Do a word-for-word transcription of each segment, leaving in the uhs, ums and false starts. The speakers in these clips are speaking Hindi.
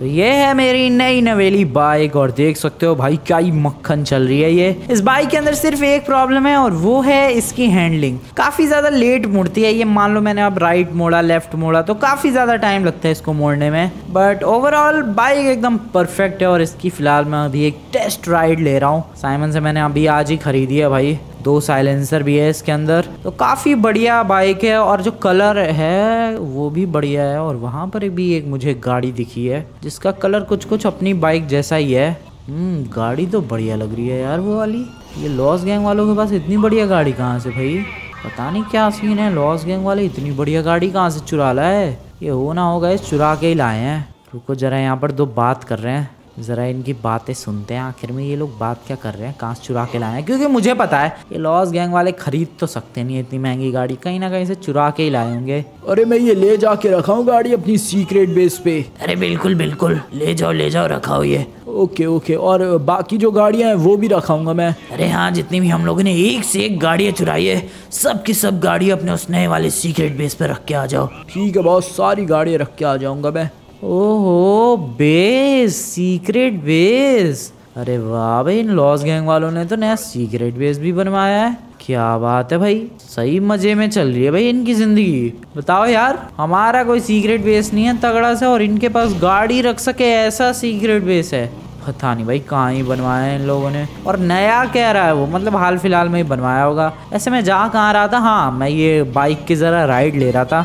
तो ये है मेरी नई नवेली बाइक और देख सकते हो भाई क्या ही मक्खन चल रही है ये। इस बाइक के अंदर सिर्फ एक प्रॉब्लम है और वो है इसकी हैंडलिंग। काफी ज्यादा लेट मुड़ती है ये। मान लो मैंने अब राइट मोड़ा, लेफ्ट मोड़ा तो काफी ज्यादा टाइम लगता है इसको मोड़ने में। बट ओवरऑल बाइक एकदम परफेक्ट है और इसकी फिलहाल मैं अभी एक टेस्ट राइड ले रहा हूँ। साइमन से मैंने अभी आज ही खरीदी है भाई। दो साइलेंसर भी है इसके अंदर तो काफ़ी बढ़िया बाइक है और जो कलर है वो भी बढ़िया है। और वहाँ पर भी एक मुझे गाड़ी दिखी है जिसका कलर कुछ कुछ अपनी बाइक जैसा ही है। हम्म गाड़ी तो बढ़िया लग रही है यार वो वाली। ये लॉस गैंग वालों के पास इतनी बढ़िया गाड़ी कहाँ से भाई, पता नहीं क्या सीन है। लॉस गैंग वाले इतनी बढ़िया गाड़ी कहाँ से चुरा लाए है। ये होना होगा चुरा के ही लाए हैं। रुको जरा, यहाँ पर दो बात कर रहे हैं, जरा इनकी बातें सुनते हैं आखिर में ये लोग बात क्या कर रहे हैं, कहाँ से चुरा के लाए हैं। क्योंकि मुझे पता है ये लॉस गैंग वाले खरीद तो सकते नहीं है इतनी महंगी गाड़ी, कहीं ना कहीं से चुरा के ही लाए होंगे। अरे मैं ये ले जाके रखा हूँ गाड़ी अपनी सीक्रेट बेस पे। अरे बिल्कुल बिल्कुल ले जाओ ले जाओ, रखाओ ये। ओके ओके, और बाकी जो गाड़ियाँ हैं वो भी रखाऊंगा मैं। अरे हाँ, जितनी भी हम लोगों ने एक से एक गाड़ियाँ चुराई है सब की सब गाड़ी अपने उस नए वाले सीक्रेट बेस पे रख के आ जाओ। ठीक है बहुत सारी गाड़ियाँ रख के आ जाऊंगा मैं। ओहो बेस, सीक्रेट बेस। अरे वाह भाई, इन लॉस गैंग वालों ने तो नया सीक्रेट बेस भी बनवाया है। क्या बात है भाई, सही मजे में चल रही है भाई इनकी जिंदगी। बताओ यार, हमारा कोई सीक्रेट बेस नहीं है तगड़ा सा और इनके पास गाड़ी रख सके ऐसा सीक्रेट बेस है। पता नहीं भाई कहाँ ही बनवाया है इन लोगों ने। और नया कह रहा है वो, मतलब हाल फिलहाल में ही बनवाया होगा। ऐसे में जा कहाँ रहा था, हाँ मैं ये बाइक की ज़रा राइड ले रहा था।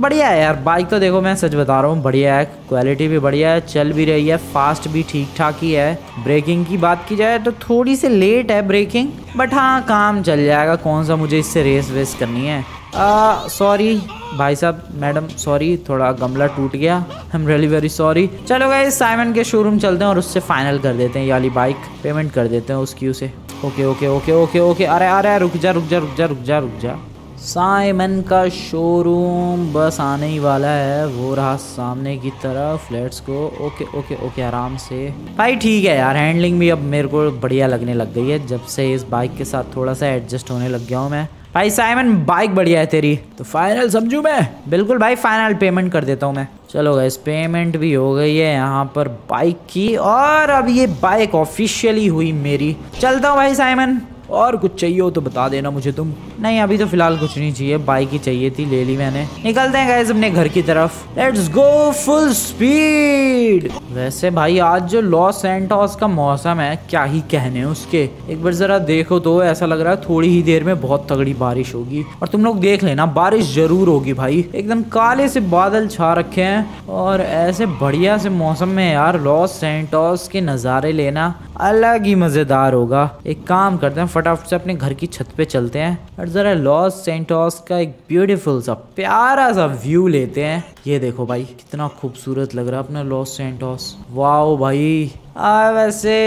बढ़िया है यार बाइक तो, देखो मैं सच बता रहा हूँ बढ़िया है, क्वालिटी भी बढ़िया है, चल भी रही है, फास्ट भी ठीक ठाक ही है। ब्रेकिंग की बात की जाए तो थोड़ी सी लेट है ब्रेकिंग, बट हाँ काम चल जाएगा। कौन सा मुझे इससे रेस वेस करनी है। सॉरी भाई साहब, मैडम सॉरी, थोड़ा गमला टूट गया, I am really very sorry. चलो गाइस साइमन के शोरूम चलते हैं और उससे फाइनल कर देते हैं ये वाली बाइक, पेमेंट कर देते हैं उसकी उसे। Okay okay okay okay okay, अरे अरे रुक जा रुक जा रुक जा रुक जा रुक जा। साइमन का शोरूम बस आने ही वाला है, वो रहा सामने की तरफ। Let's go. Okay okay okay, आराम से भाई। ठीक है यार, हैंडलिंग भी अब मेरे को बढ़िया लगने लग गई है जब से इस बाइक के साथ थोड़ा सा एडजस्ट होने लग गया हूँ मैं। भाई साइमन बाइक बढ़िया है तेरी, तो फाइनल समझू मैं। बिल्कुल भाई फाइनल पेमेंट कर देता हूँ मैं। चलो गाइस पेमेंट भी हो गई है यहाँ पर बाइक की और अब ये बाइक ऑफिशियली हुई मेरी। चलता हूँ भाई साइमन, और कुछ चाहिए हो तो बता देना मुझे तुम। नहीं अभी तो फिलहाल कुछ नहीं चाहिए, बाइक ही चाहिए थी, ले ली मैंने। निकलते हैं गाइस अपने घर की तरफ। Let's go full speed. वैसे भाई आज जो लॉस सैंटोस का मौसम है क्या ही कहने उसके। एक बार जरा देखो तो ऐसा लग रहा है थोड़ी ही देर में बहुत तगड़ी बारिश होगी। और तुम लोग देख लेना, बारिश जरूर होगी भाई। एकदम काले से बादल छा रखे हैं और ऐसे बढ़िया से मौसम में यार लॉस सैंटोस के नज़ारे लेना अलग ही मजेदार होगा। एक काम करते हैं फटाफट से अपने घर की छत पे चलते हैं और जरा लॉस सैंटोस का एक ब्यूटीफुल सा प्यारा सा व्यू लेते हैं। ये देखो भाई कितना खूबसूरत लग रहा है अपना लॉस सैंटोस। वाह भाई, आ, वैसे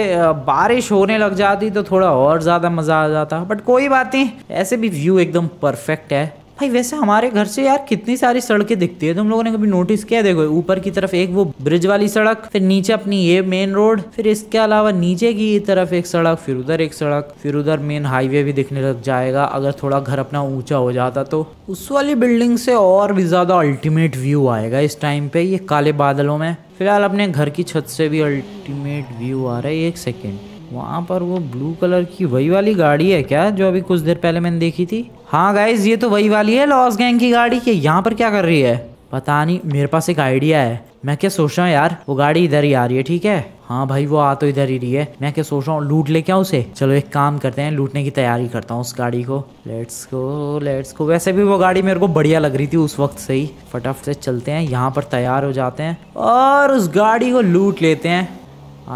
बारिश होने लग जाती तो थोड़ा और ज्यादा मजा आ जाता, बट कोई बात नहीं, ऐसे भी व्यू एकदम परफेक्ट है भाई। वैसे हमारे घर से यार कितनी सारी सड़कें दिखती है, तुम लोगों ने कभी नोटिस किया? देखो ऊपर की तरफ एक वो ब्रिज वाली सड़क, फिर नीचे अपनी ये मेन रोड, फिर इसके अलावा नीचे की तरफ एक सड़क, फिर उधर एक सड़क, फिर उधर मेन हाईवे भी दिखने लग जाएगा अगर थोड़ा घर अपना ऊंचा हो जाता तो। उस वाली बिल्डिंग से और भी ज्यादा अल्टीमेट व्यू आएगा इस टाइम पे ये काले बादलों में। फिलहाल अपने घर की छत से भी अल्टीमेट व्यू आ रहा है। एक सेकेंड, वहाँ पर वो ब्लू कलर की वही वाली गाड़ी है क्या जो अभी कुछ देर पहले मैंने देखी थी? हाँ गाइज ये तो वही वाली है लॉस गैंग की गाड़ी। के यहाँ पर क्या कर रही है पता नहीं। मेरे पास एक आइडिया है, मैं क्या सोच रहा हूँ यार, वो गाड़ी इधर ही आ रही है ठीक है। हाँ भाई वो आ तो इधर ही रही है। मैं क्या सोच रहा हूँ लूट ले क्या उसे। चलो एक काम करते हैं, लूटने की तैयारी करता हूँ उस गाड़ी को। Let's go let's go. वैसे भी वो गाड़ी मेरे को बढ़िया लग रही थी उस वक्त से ही। फटाफट से चलते हैं, यहाँ पर तैयार हो जाते हैं और उस गाड़ी को लूट लेते हैं।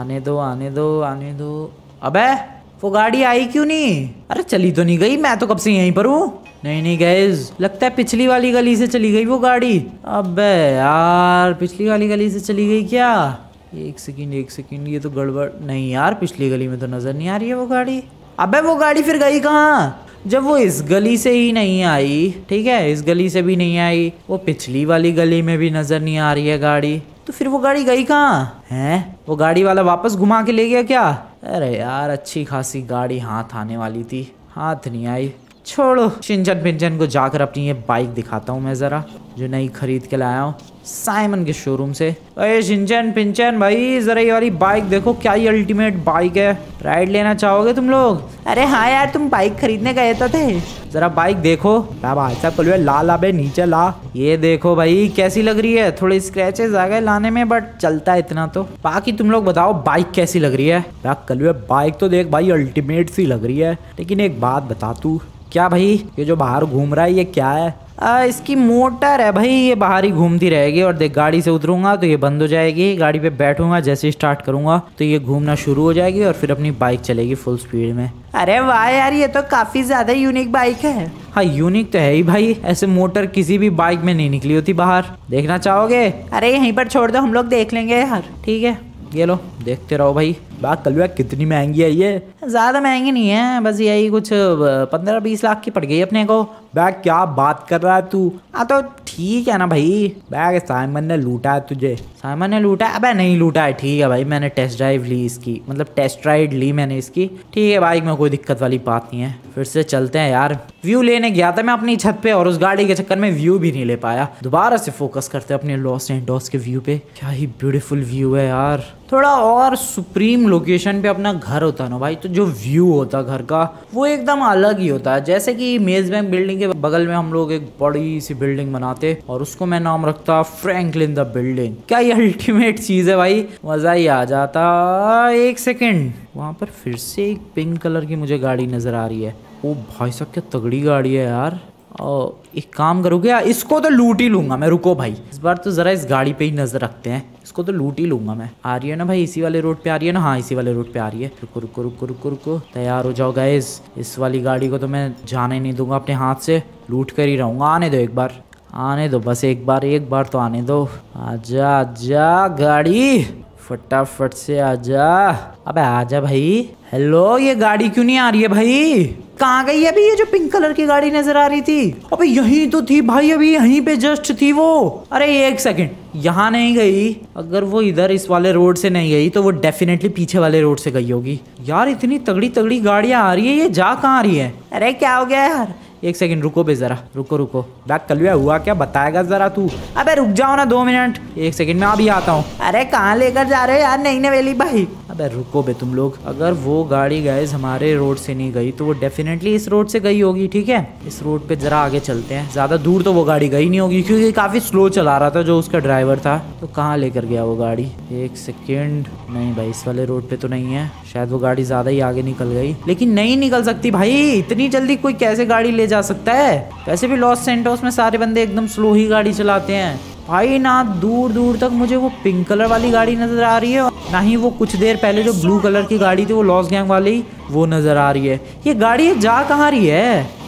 आने दो आने दो आने दो। अबे वो गाड़ी आई क्यों नहीं? अरे चली तो नहीं गई, मैं तो कब से यहीं पर हूँ। नहीं नहीं गाइस, लगता है पिछली वाली गली से चली गई वो गाड़ी। अबे यार पिछली वाली गली से चली गई क्या? एक सेकंड एक सेकंड, ये तो गड़बड़। नहीं यार पिछली गली में तो नजर नहीं आ रही है वो गाड़ी। अबे वो गाड़ी फिर गई कहाँ जब वो इस गली से ही नहीं आई? ठीक है इस गली से भी नहीं आई, वो पिछली वाली गली में भी नजर नहीं आ रही है गाड़ी, तो फिर वो गाड़ी गई कहाँ है? वो गाड़ी वाला वापस घुमा के ले गया क्या? अरे यार अच्छी खासी गाड़ी हाथ आने वाली थी, हाथ नहीं आई। छोड़ो शिनचन पिंचन को, जाकर अपनी ये बाइक दिखाता हूँ मैं जरा, जो नई खरीद के लाया हूँ साइमन के शोरूम से। अरे शिनचन पिंचन भाई जरा ये वाली बाइक देखो, क्या ये अल्टीमेट बाइक है। राइड लेना चाहोगे तुम लोग? अरे हाँ यार, तुम बाइक खरीदने गए तो थे, जरा बाइक देखो। भाई ला ला बे नीचे ला। ये देखो भाई कैसी लग रही है, थोड़े स्क्रैचेस आ गए लाने में बट चलता है इतना तो। बाकी तुम लोग बताओ बाइक कैसी लग रही है? कलवे बाइक तो देख भाई अल्टीमेट सी लग रही है, लेकिन एक बात बता तू, क्या भाई ये जो बाहर घूम रहा है ये क्या है? आ, इसकी मोटर है भाई, ये बाहर ही घूमती रहेगी। और देख गाड़ी से उतरूंगा तो ये बंद हो जाएगी, गाड़ी पे बैठूंगा जैसे स्टार्ट करूंगा तो ये घूमना शुरू हो जाएगी और फिर अपनी बाइक चलेगी फुल स्पीड में। अरे वाह यार, ये तो काफी ज्यादा यूनिक बाइक है। हाँ यूनिक तो है ही भाई, ऐसे मोटर किसी भी बाइक में नहीं निकली होती बाहर। देखना चाहोगे? अरे यहीं पर छोड़ दो, हम लोग देख लेंगे यार। ठीक है ये लो, देखते रहो भाई। बात कलवा कितनी महंगी है? ये ज्यादा महंगी नहीं है, बस यही कुछ पंद्रह बीस लाख की पड़ गई अपने को। बैग क्या बात कर रहा है तू? हाँ तो ठीक है ना भाई, बैग साइमन ने लूटा है तुझे। साइमन ने लूटा? अबे नहीं लूटा है, ठीक है भाई मैंने टेस्ट ड्राइव ली इसकी, मतलब टेस्ट राइड ली मैंने इसकी। ठीक है बाइक में कोई दिक्कत वाली बात नहीं है। फिर से चलते हैं यार, व्यू लेने गया था मैं अपनी छत पे और उस गाड़ी के चक्कर में व्यू भी नहीं ले पाया। दोबारा से फोकस करते अपने लॉस सैंटोस के व्यू पे, क्या ही ब्यूटीफुल व्यू है यार। थोड़ा और सुप्रीम लोकेशन पे अपना घर होता ना भाई, तो जो व्यू होता घर का वो एकदम अलग ही होता है। जैसे कि मेज बैंक बिल्डिंग के बगल में हम लोग एक बड़ी सी बिल्डिंग बनाते और उसको मैं नाम रखता फ्रैंकलिन द बिल्डिंग। क्या ये अल्टीमेट चीज है भाई, मजा ही आ जाता। एक सेकेंड, वहां पर फिर से एक पिंक कलर की मुझे गाड़ी नजर आ रही है। ओ भाई साहब क्या तगड़ी गाड़ी है यार। और एक काम करोगे, इसको तो लूट ही लूंगा मैं। रुको भाई, इस बार तो जरा इस गाड़ी पे ही नजर रखते हैं, इसको तो लूट ही लूंगा मैं। आ रही है ना भाई, इसी वाले रोड पे आ रही है ना? हाँ इसी वाले रोड पे आ रही है। रुको रुको रुको रुको रुको, तैयार हो जाओ गाइस, इस वाली गाड़ी को तो मैं जाने नहीं दूंगा अपने हाथ से, लूट कर ही रहूंगा। आने दो एक बार, आने दो बस एक बार, एक बार तो आने दो। आजा आजा गाड़ी, फटाफट से आजा। अबे आजा भाई। हेलो, ये गाड़ी क्यों नहीं आ रही है भाई? कहाँ गई अभी ये जो पिंक कलर की गाड़ी नजर आ रही थी? अबे यहीं तो थी भाई, अभी यहीं पे जस्ट थी वो। अरे एक सेकंड, यहाँ नहीं गई। अगर वो इधर इस वाले रोड से नहीं गई तो वो डेफिनेटली पीछे वाले रोड से गई होगी। यार इतनी तगड़ी तगड़ी गाड़ियाँ आ रही है, ये जा कहाँ रही है? अरे क्या हो गया यार? एक सेकंड रुको बे जरा, रुको रुको। बैग कलुआ हुआ क्या बताएगा जरा तू? अबे रुक जाओ ना दो मिनट, एक सेकंड में अभी आता हूँ। अरे कहाँ लेकर जा रहे हो यार नई नवेली भाई? अबे रुको बे तुम लोग। अगर वो गाड़ी गाइस हमारे रोड से नहीं गई तो वो डेफिनेटली इस रोड से गई होगी। ठीक है इस रोड पे जरा आगे चलते हैं, ज्यादा दूर तो वो गाड़ी गई नहीं होगी क्योंकि काफी स्लो चला रहा था जो उसका ड्राइवर था। तो कहाँ लेकर गया वो गाड़ी? एक सेकेंड, नहीं भाई इस वाले रोड पे तो नहीं है, शायद वो गाड़ी ज्यादा ही आगे निकल गई। लेकिन नहीं निकल सकती भाई इतनी जल्दी, कोई कैसे गाड़ी ले जा सकता है? वैसे भी लॉस सैंटोस में सारे बंदे एकदम स्लो ही गाड़ी चलाते हैं भाई। ना दूर दूर तक मुझे वो पिंक कलर वाली गाड़ी नजर आ रही है, ना ही वो कुछ देर पहले जो ब्लू कलर की गाड़ी थी वो लॉस गैंग वाली वो नजर आ रही है। ये गाड़ी जा कहाँ रही है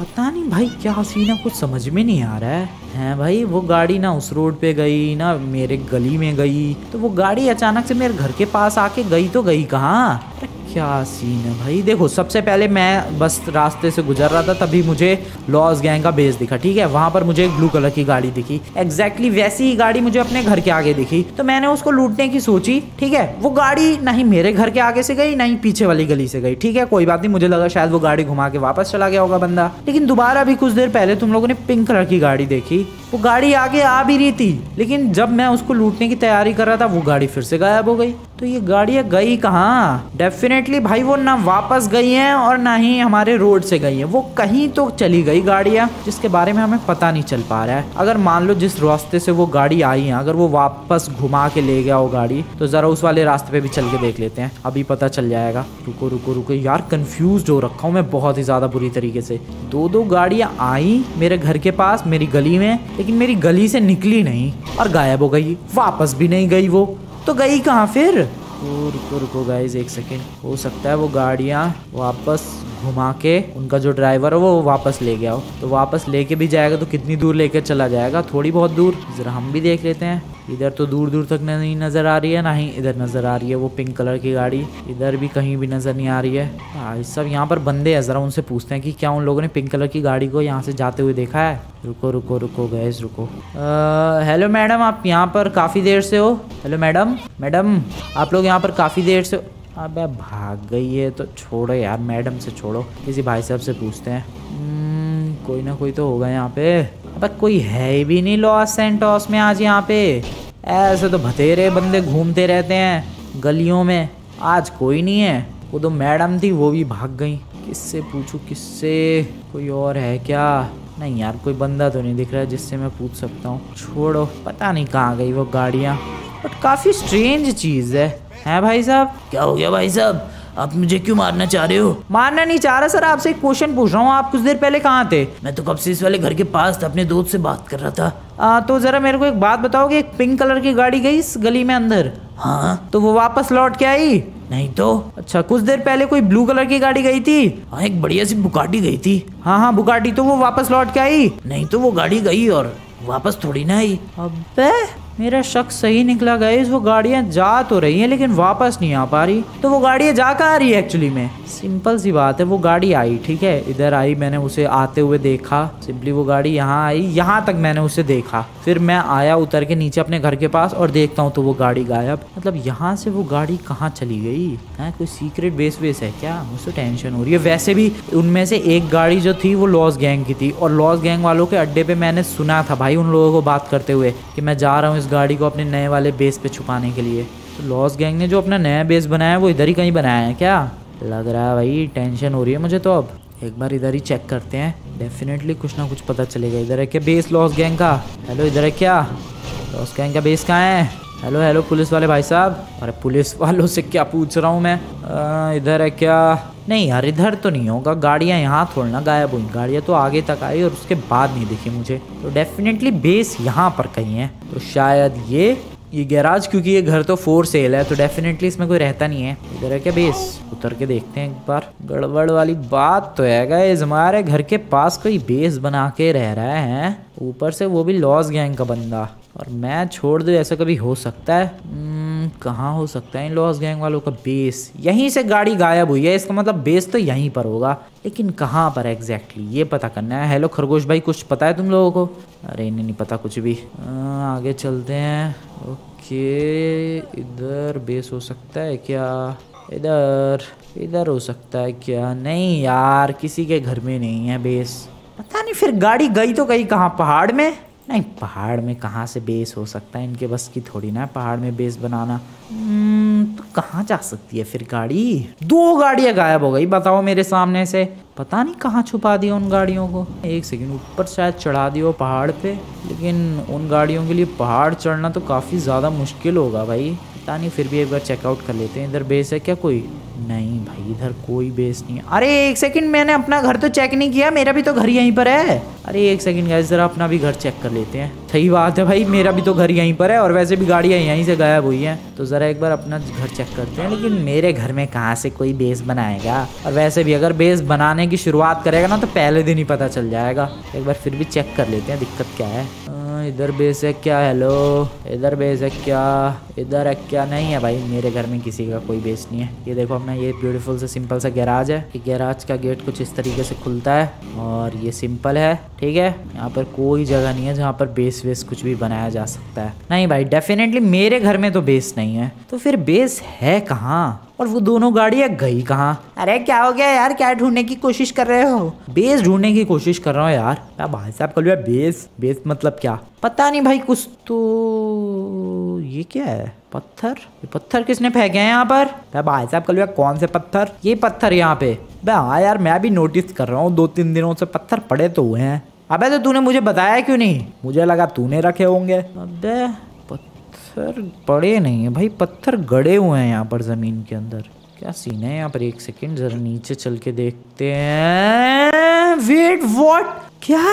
पता नहीं भाई, क्या सीन है कुछ समझ में नहीं आ रहा है। हैं भाई वो गाड़ी ना उस रोड पे गई ना मेरे गली में गई, तो वो गाड़ी अचानक से मेरे घर के पास आके गई तो गई कहाँ? क्या सीन है भाई? देखो सबसे पहले मैं बस रास्ते से गुजर रहा था तभी मुझे लॉस गैंग का बेस दिखा। ठीक है वहां पर मुझे एक ब्लू कलर की गाड़ी दिखी, एग्जैक्टली वैसी ही गाड़ी मुझे अपने घर के आगे दिखी, तो मैंने उसको लूटने की सोची। ठीक है वो गाड़ी ना ही मेरे घर के आगे से गई ना ही पीछे वाली गली से गई। ठीक है कोई बात नहीं, मुझे लगा शायद वो गाड़ी घुमा के वापस चला गया होगा बंदा। लेकिन दोबारा भी कुछ देर पहले तुम लोगों ने पिंक कलर की गाड़ी देखी, वो गाड़ी आगे आ भी रही थी लेकिन जब मैं उसको लूटने की तैयारी कर रहा था वो गाड़ी फिर से गायब हो गई। तो ये गाड़ी गई कहाँ? डेफिनेटली भाई वो ना वापस गई है और ना ही हमारे रोड से गई है, वो कहीं तो चली गई गाड़ियाँ जिसके बारे में हमें पता नहीं चल पा रहा है। अगर मान लो जिस रास्ते से वो गाड़ी आई है अगर वो वापस घुमा के ले गया वो गाड़ी तो जरा उस वाले रास्ते पे भी चल के देख लेते हैं, अभी पता चल जाएगा। रुको रुको रुको यार, कंफ्यूज हो रखा हूँ मैं बहुत ही ज्यादा बुरी तरीके से। दो दो गाड़ियाँ आई मेरे घर के पास मेरी गली में, लेकिन मेरी गली से निकली नहीं और गायब हो गई, वापस भी नहीं गई, वो तो गई कहाँ फिर? तो रुको रुको गाइस एक सेकेंड, हो सकता है वो गाड़ियाँ वापस घुमा के उनका जो ड्राइवर हो वो वापस ले गया हो। तो वापस लेके भी जाएगा तो कितनी दूर लेके चला जाएगा? थोड़ी बहुत दूर। जरा हम भी देख लेते हैं, इधर तो दूर दूर तक नहीं नजर आ रही है, ना ही इधर नजर आ रही है वो पिंक कलर की गाड़ी, इधर भी कहीं भी नजर नहीं आ रही है। सब यहाँ पर बंदे हैं, जरा उनसे पूछते हैं कि क्या उन लोगों ने पिंक कलर की गाड़ी को यहाँ से जाते हुए देखा है। रुको रुको रुको गैस रुको। हेलो मैडम, आप यहाँ पर काफी देर से हो? हेलो मैडम, मैडम आप लोग यहाँ पर काफी देर से? अबे भाग गई है तो छोड़ो यार, मैडम से छोड़ो, किसी भाई साहब से पूछते हैं। कोई ना कोई तो होगा यहाँ पे। अबे कोई है भी नहीं लॉस सैंटोस में आज यहाँ पे। ऐसे तो भतेरे बंदे घूमते रहते हैं गलियों में, आज कोई नहीं है। वो तो मैडम थी, वो भी भाग गई। किससे पूछूं, किससे? कोई और है क्या? नहीं यार, कोई बंदा तो नहीं दिख रहा है जिससे मैं पूछ सकता हूँ। छोड़ो, पता नहीं कहाँ गई वो गाड़ियाँ। बट काफ़ी स्ट्रेंज चीज़ है। हैं भाई साहब, क्या हो गया भाई साहब? आप मुझे क्यों मारना चाह रहे हो? मारना नहीं चाह रहा सर, आपसे एक क्वेश्चन पूछ रहा हूँ। आप कुछ देर पहले कहाँ थे? मैं तो कब से इस वाले घर के पास था, अपने दोस्त से बात कर रहा था। आ, तो जरा मेरे को एक बात बताओ कि एक पिंक कलर की गाड़ी गई इस गली में अंदर। हाँ, तो वो वापस लौट के आई? नहीं तो। अच्छा, कुछ देर पहले कोई ब्लू कलर की गाड़ी गई थी। हाँ, एक बढ़िया सी बुगाटी गई थी। हाँ हाँ बुगाटी, तो वो वापस लौट के आई? नहीं तो, वो गाड़ी गई और वापस थोड़ी ना आई। अबे मेरा शक सही निकला गाइस, वो गाड़ियाँ जा तो रही हैं लेकिन वापस नहीं आ पा रही। तो वो गाड़ियाँ जा कहाँ आ रही है एक्चुअली में? सिंपल सी बात है, वो गाड़ी आई, ठीक है, इधर आई, मैंने उसे आते हुए देखा। सिंपली वो गाड़ी यहाँ आई, यहाँ तक मैंने उसे देखा। फिर मैं आया उतर के नीचे अपने घर के पास और देखता हूँ तो वो गाड़ी गायब। मतलब यहाँ से वो गाड़ी कहाँ चली गई है? कोई सीक्रेट बेस वेस है क्या? मुझसे टेंशन हो रही है। वैसे भी उनमें से एक गाड़ी जो थी वो लॉस गैंग की थी और लॉस गैंग वालों के अड्डे पे मैंने सुना था भाई उन लोगों को बात करते हुए कि मैं जा रहा हूँ गाड़ी को अपने नए वाले बेस पे छुपाने के लिए। तो लॉस गैंग ने जो अपना नया बेस बनाया है वो इधर ही कहीं बनाया है क्या? लग रहा है भाई, टेंशन हो रही है मुझे। तो अब एक बार इधर ही चेक करते हैं, डेफिनेटली कुछ ना कुछ पता चलेगा। इधर है क्या बेस लॉस गैंग का? हेलो, इधर है क्या लॉस गैंग का बेस? कहाँ है? हेलो हेलो पुलिस वाले भाई साहब। अरे पुलिस वालों से क्या पूछ रहा हूँ मैं। आ, इधर है क्या? नहीं यार, इधर तो नहीं होगा। गाड़ियाँ यहाँ थोड़ी ना गायब हुई, गाड़ियाँ तो आगे तक आई और उसके बाद नहीं दिखी मुझे। तो डेफिनेटली बेस यहाँ पर कहीं है। तो शायद ये ये गैराज, क्योंकि ये घर तो फोर सेल है तो डेफिनेटली इसमें कोई रहता नहीं है। इधर है क्या बेस? उतर के देखते हैं एक बार। गड़बड़ वाली बात तो है गाइस, हमारे घर के पास कोई बेस बना के रह रहा है, ऊपर से वो भी लॉस गैंग का बंदा, और मैं छोड़ दूँ ऐसा कभी हो सकता है? कहाँ हो सकता है इन लॉस गैंग वालों का बेस? यहीं से गाड़ी गायब हुई है, इसका मतलब बेस तो यहीं पर होगा, लेकिन कहाँ पर एग्जैक्टली ये पता करना है। हेलो खरगोश भाई, कुछ पता है तुम लोगों को? अरे इन्हें नहीं पता कुछ भी। आ, आगे चलते हैं। ओके, इधर बेस हो सकता है क्या? इधर इधर हो सकता है क्या? नहीं यार, किसी के घर में नहीं है बेस। पता नहीं, फिर गाड़ी गई तो गई कहाँ? पहाड़ में? नहीं, पहाड़ में कहाँ से बेस हो सकता है? इनके बस की थोड़ी ना है पहाड़ में बेस बनाना। तो कहाँ जा सकती है फिर गाड़ी? दो गाड़ियाँ गायब हो गई बताओ मेरे सामने से। पता नहीं कहाँ छुपा दिया उन गाड़ियों को। एक सेकंड, ऊपर शायद चढ़ा दिया पहाड़ पे, लेकिन उन गाड़ियों के लिए पहाड़ चढ़ना तो काफ़ी ज़्यादा मुश्किल होगा भाई। पता नहीं, फिर भी एक बार चेकआउट कर लेते हैं। इधर बेस है क्या कोई? नहीं भाई, इधर कोई बेस नहीं है। अरे एक सेकंड, मैंने अपना घर तो चेक नहीं किया, मेरा भी तो घर यहीं पर है। अरे एक सेकंड गाइस, जरा अपना भी घर चेक कर लेते हैं। सही बात है भाई, मेरा भी तो घर यहीं पर है और वैसे भी गाड़ियाँ यहीं से गायब हुई हैं, तो ज़रा एक बार अपना घर चेक करते हैं। लेकिन मेरे घर में कहाँ से कोई बेस बनाएगा? और वैसे भी अगर बेस बनाने की शुरुआत करेगा ना तो पहले दिन ही पता चल जाएगा। एक बार फिर भी चेक कर लेते हैं, दिक्कत क्या है। इधर बेस है क्या? हेलो, इधर बेस है क्या? इधर है क्या? नहीं है भाई, मेरे घर में किसी का कोई बेस नहीं है। ये देखो अपना ये ब्यूटीफुल से सिंपल सा गैराज है। ये गैराज का गेट कुछ इस तरीके से खुलता है और ये सिंपल है, ठीक है। यहाँ पर कोई जगह नहीं है जहाँ पर बेस वेस कुछ भी बनाया जा सकता है। नहीं भाई, डेफिनेटली मेरे घर में तो बेस नहीं है। तो फिर बेस है कहाँ और वो दोनों गाड़ियाँ गई कहाँ? अरे क्या हो गया यार, क्या ढूंढने की कोशिश कर रहे हो? बेस ढूंढने की कोशिश कर रहा हूँ यार। क्या भाई साहब कल यार, बेस बेस मतलब क्या? पता नहीं भाई, कुछ तो। ये क्या है? पत्थर? ये पत्थर किसने फेंके हैं यहाँ पर? क्या भाई साहब कल यार, कौन से पत्थर? ये पत्थर यहाँ पे? हाँ यार, मैं भी नोटिस कर रहा हूँ, दो तीन दिनों से पत्थर पड़े तो हुए हैं। अबे तो तूने मुझे बताया क्यों नहीं? मुझे लगा तूने रखे होंगे। अबे सर पड़े नहीं है भाई, पत्थर गड़े हुए हैं यहाँ पर ज़मीन के अंदर। क्या सीन है यहाँ पर? एक सेकंड, जरा नीचे चल के देखते हैं। Wait, what? क्या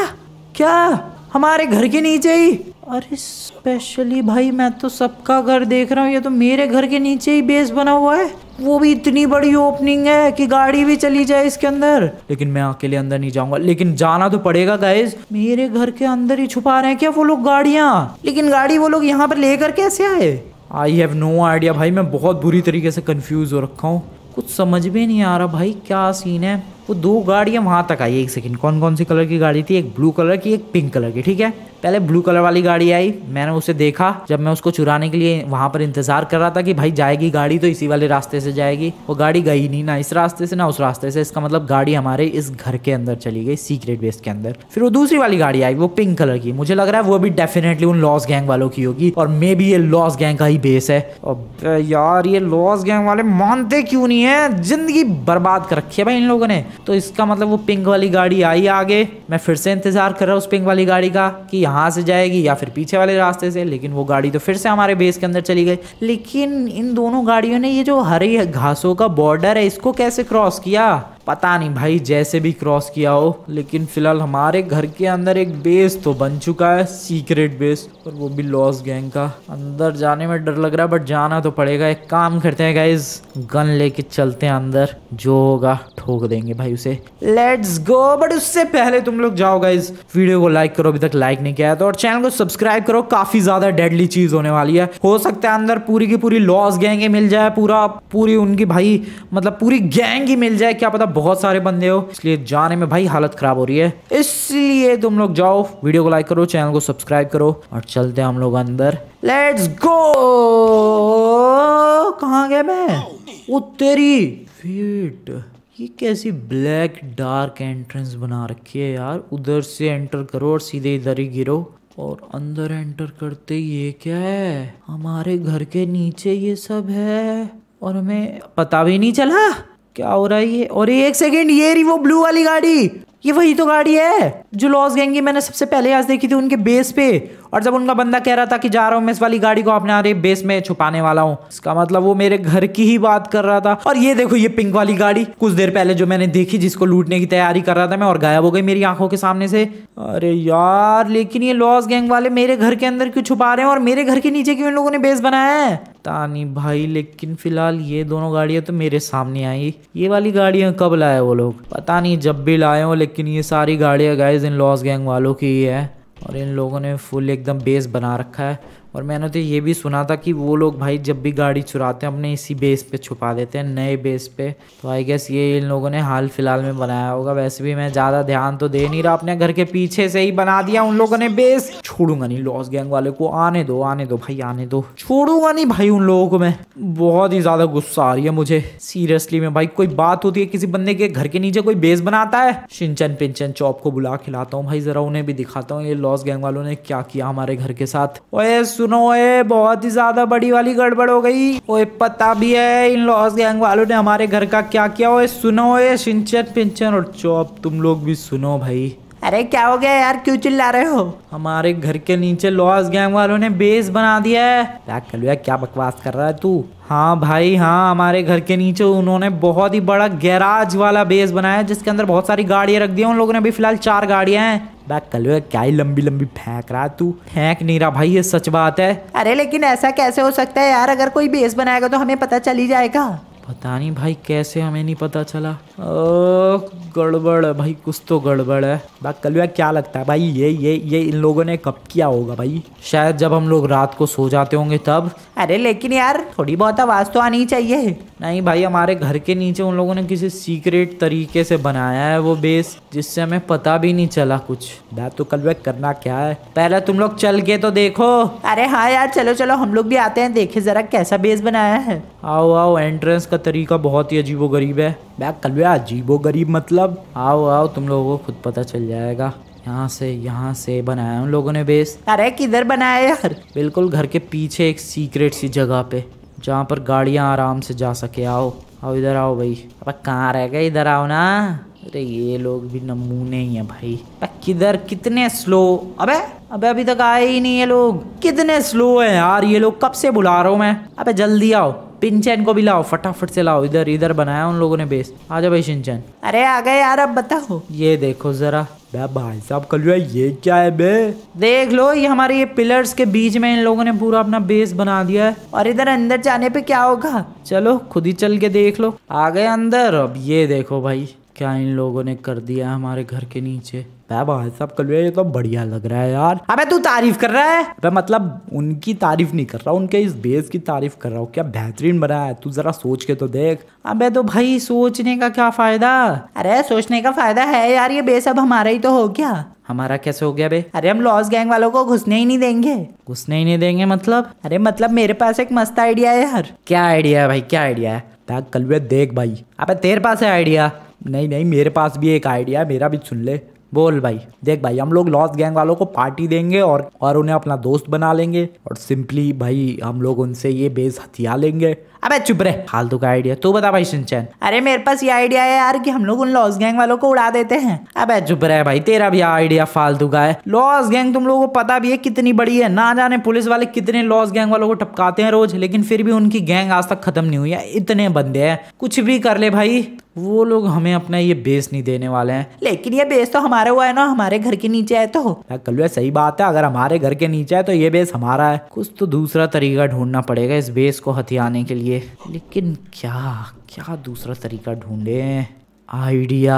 क्या हमारे घर के नीचे ही? अरे स्पेशली भाई, मैं तो सबका घर देख रहा हूँ, ये तो मेरे घर के नीचे ही बेस बना हुआ है, वो भी इतनी बड़ी ओपनिंग है कि गाड़ी भी चली जाए इसके अंदर। लेकिन मैं अकेले अंदर नहीं जाऊंगा, लेकिन जाना तो पड़ेगा गाइस। मेरे घर के अंदर ही छुपा रहे हैं क्या वो लोग गाड़ियाँ? लेकिन गाड़ी वो लोग यहाँ पर लेकर कैसे आए? आई हैव नो आइडिया भाई, मैं बहुत बुरी तरीके से कंफ्यूज हो रखा हूँ, कुछ समझ में नहीं आ रहा भाई, क्या सीन है। वो दो गाड़ियाँ वहाँ तक आई। एक सेकंड, कौन कौन सी कलर की गाड़ी थी? एक ब्लू कलर की, एक पिंक कलर की। ठीक है, पहले ब्लू कलर वाली गाड़ी आई, मैंने उसे देखा जब मैं उसको चुराने के लिए वहाँ पर इंतजार कर रहा था कि भाई जाएगी गाड़ी तो इसी वाले रास्ते से जाएगी। वो गाड़ी गई नहीं, ना इस रास्ते से ना उस रास्ते से। इसका मतलब गाड़ी हमारे इस घर के अंदर चली गई, सीक्रेट बेस के अंदर। फिर वो दूसरी वाली गाड़ी आई, वो पिंक कलर की। मुझे लग रहा है वो भी डेफिनेटली उन लॉस गैंग वालों की होगी और मे बी ये लॉस गैंग का ही बेस है। अब यार ये लॉस गैंग वाले मानते क्यों नहीं है, जिंदगी बर्बाद कर रखी है भाई इन लोगों ने। तो इसका मतलब वो पिंक वाली गाड़ी आई आगे, मैं फिर से इंतजार कर रहा हूँ उस पिंक वाली गाड़ी का कि यहाँ से जाएगी या फिर पीछे वाले रास्ते से, लेकिन वो गाड़ी तो फिर से हमारे बेस के अंदर चली गई। लेकिन इन दोनों गाड़ियों ने ये जो हरी घासों का बॉर्डर है इसको कैसे क्रॉस किया पता नहीं भाई, जैसे भी क्रॉस किया हो। लेकिन फिलहाल हमारे घर के अंदर एक बेस तो बन चुका है, सीक्रेट बेस, और वो भी लॉस गैंग का। अंदर जाने में डर लग रहा है बट जाना तो पड़ेगा। एक काम करते हैं गाइज, गन लेके चलते हैं अंदर, जो होगा ठोक देंगे भाई उसे। Let's go. बट उससे पहले तुम लोग जाओ गाइज, वीडियो को लाइक करो अभी तक लाइक नहीं किया है तो, और चैनल को सब्सक्राइब करो, काफी ज्यादा डेडली चीज होने वाली है। हो सकता है अंदर पूरी की पूरी लॉस गैंग मिल जाए, पूरा पूरी उनकी भाई मतलब पूरी गैंग ही मिल जाए, क्या पता बहुत सारे बंदे हो। इसलिए जाने में भाई हालत खराब हो रही है, इसलिए तुम लोग जाओ, वीडियो को लाइक करो, चैनल को सब्सक्राइब करो और चलते हैं हम लोग अंदर। Let's go. कहाँ गया मैं? ओ तेरी वेट, ये कैसी ब्लैक डार्क एंट्रेंस बना रखी है यार। उधर से एंटर करो और सीधे इधर ही गिरो, और अंदर एंटर करते ये क्या है? हमारे घर के नीचे ये सब है और हमें पता भी नहीं चला क्या हो रहा है ये। और एक सेकेंड, ये रही वो ब्लू वाली गाड़ी, ये वही तो गाड़ी है जो लॉस गैंग की मैंने सबसे पहले आज देखी थी उनके बेस पे। और जब उनका बंदा कह रहा था कि जा रहा हूँ मैं इस वाली गाड़ी को अपने आरे बेस में छुपाने वाला हूँ, इसका मतलब वो मेरे घर की ही बात कर रहा था। और ये देखो ये पिंक वाली गाड़ी कुछ देर पहले जो मैंने देखी, जिसको लूटने की तैयारी कर रहा था मैं और गायब हो गई मेरी आंखों के सामने से। अरे यार, लेकिन ये लॉस गैंग वाले मेरे घर के अंदर क्यों छुपा रहे हैं और मेरे घर के नीचे क्यों इन लोगों ने बेस बनाया है पता नहीं भाई। लेकिन फिलहाल ये दोनों गाड़ियाँ तो मेरे सामने आई। ये वाली गाड़ियाँ कब लाए वो लोग पता नहीं, जब भी लाए हो, लेकिन ये सारी गाड़ियाँ गाइस इन लॉस गैंग वालों की ही है और इन लोगों ने फुल एकदम बेस बना रखा है। और मैंने तो ये भी सुना था कि वो लोग भाई जब भी गाड़ी चुराते हैं अपने इसी बेस पे छुपा देते हैं, नए बेस पे। तो आई गेस ये इन लोगों ने हाल फिलहाल में बनाया होगा। वैसे भी मैं ज़्यादा ध्यान तो दे नहीं रहा, अपने घर के पीछे से ही बना दिया उन लोगों ने बेस। छोड़ूंगा नहीं लॉस गैंग वाले को, आने दो आने दो भाई आने दो, छोड़ूंगा नहीं भाई उन लोगों को मैं। बहुत ही ज़्यादा गुस्सा आ रही है मुझे सीरियसली में भाई। कोई बात होती है किसी बंदे के घर के नीचे कोई बेस बनाता है। शिनचन पिंचन चॉप को बुला खिलाता हूँ भाई ज़रा, उन्हें भी दिखाता हूँ ये लॉस गैंग वालों ने क्या किया हमारे घर के साथ। ओए सुनो, ए बहुत ही ज्यादा बड़ी वाली गड़बड़ हो गई। ओए पता भी है इन लॉस गैंग वालों ने हमारे घर का क्या किया। ओए सुनो, ए शिनचन पिंचन और चॉप तुम लोग भी सुनो भाई। अरे क्या हो गया यार, क्यों चिल्ला रहे हो? हमारे घर के नीचे लॉस गैंग वालों ने बेस बना दिया है। बैक कर लिया, क्या बकवास कर रहा है तू? हाँ भाई हाँ, हमारे घर के नीचे उन्होंने बहुत ही बड़ा गैराज वाला बेस बनाया है जिसके अंदर बहुत सारी गाड़ियाँ रख दी हैं उन लोगों ने। अभी फिलहाल चार गाड़ियाँ हैं। बैक कर लिया, क्या ही लंबी लंबी फेंक रहा तू, फेंक नहीं रहा भाई, ये सच बात है। अरे लेकिन ऐसा कैसे हो सकता है यार, अगर कोई बेस बनाएगा तो हमें पता चल ही जाएगा। पता नहीं भाई कैसे हमें नहीं पता चला। गड़बड़ है भाई, कुछ तो गड़बड़ है। बात कलुआ क्या लगता है भाई ये ये ये इन लोगों ने कब किया होगा भाई? शायद जब हम लोग रात को सो जाते होंगे तब। अरे लेकिन यार थोड़ी बहुत आवाज़ तो आनी चाहिए। नहीं भाई, हमारे घर के नीचे उन लोगों ने किसी सीक्रेट तरीके से बनाया है वो बेस जिससे हमें पता भी नहीं चला कुछ। बात तो कलुआ करना क्या है, पहले तुम लोग चल के तो देखो। अरे हाँ यार चलो चलो, हम लोग भी आते हैं, देखे जरा कैसा बेस बनाया है। आओ आओ, एंट्रेंस का तरीका बहुत ही अजीबो गरीब है। बैग कलवे अजीबो गरीब मतलब, आओ आओ तुम लोगों को खुद पता चल जाएगा। यहाँ से यहाँ से बनाया उन लोगों ने बेस। अरे किधर बनाया यार? बिल्कुल घर के पीछे एक सीक्रेट सी जगह पे, जहाँ पर गाड़ियाँ आराम से जा सके। आओ आओ इधर आओ भाई। अब कहाँ रह गए, इधर आओ ना। अरे ये लोग भी नमूने ही हैं भाई, किधर कितने स्लो। अबे अबे अभी तक आए ही नहीं ये लोग, कितने स्लो है यार ये लोग, कब से बुला रहा हूँ मैं। अबे जल्दी आओ, पिंचन को भी लाओ, फटाफट से लाओ। इधर इधर बनाया उन लोगों ने बेस। आजा भाई शिनचन। अरे आ गए यार, अब बताओ। ये देखो जरा बे भाई साहब, कलुआ ये क्या है बे? देख लो, ये हमारे ये पिलर्स के बीच में इन लोगों ने पूरा अपना बेस बना दिया है। और इधर अंदर जाने पे क्या होगा, चलो खुद ही चल के देख लो। आ गए अंदर। अब ये देखो भाई क्या इन लोगों ने कर दिया हमारे घर के नीचे। भाई साहब कलवे ये तो बढ़िया लग रहा है यार। अबे तू तारीफ कर रहा है? अबे मतलब उनकी तारीफ नहीं कर रहा, उनके इस बेस की तारीफ कर रहा हूँ। क्या बेहतरीन बना है, तू जरा सोच के तो देख। अबे तो भाई सोचने का क्या फायदा? अरे सोचने का फायदा है यार, ये बेस अब हमारा ही तो हो गया। हमारा कैसे हो गया बे? अरे हम लॉस गैंग वालों को घुसने ही नहीं देंगे। घुसने ही नहीं देंगे मतलब? अरे मतलब मेरे पास एक मस्त आइडिया है यार। क्या आइडिया है भाई, क्या आइडिया है? कलवे देख भाई। अबे तेरे पास है आइडिया? नहीं नहीं मेरे पास भी एक आइडिया है, मेरा भी सुन ले। बोल भाई। देख भाई, हम लोग लॉस गैंग वालों को पार्टी देंगे और और उन्हें अपना दोस्त बना लेंगे और सिंपली भाई हम लोग उनसे ये बेस हथिया लेंगे। अबे चुप रहे, फालतू का आइडिया। तू बता भाई शिनचैन। अरे मेरे पास ये आइडिया है यार कि हम लोग उन लॉस गैंग वालों को उड़ा देते हैं। अबे चुप रहे भाई, तेरा भी आइडिया फालतू का है। लॉस गैंग तुम लोगों को पता भी है कितनी बड़ी है, ना जाने पुलिस वाले कितने लॉस गैंग वालों को टपकाते हैं रोज, लेकिन फिर भी उनकी गैंग आज तक खत्म नहीं हुई है। इतने बंदे हैं, कुछ भी कर ले भाई वो लोग हमें अपना ये बेस नहीं देने वाले हैं। लेकिन ये बेस तो हमारा हुआ है ना, हमारे घर के नीचे है तो। कलवे सही बात है, अगर हमारे घर के नीचे है तो ये बेस हमारा है। कुछ तो दूसरा तरीका ढूंढना पड़ेगा इस बेस को हथियाने के लिए। लेकिन क्या क्या दूसरा तरीका ढूंढे? आइडिया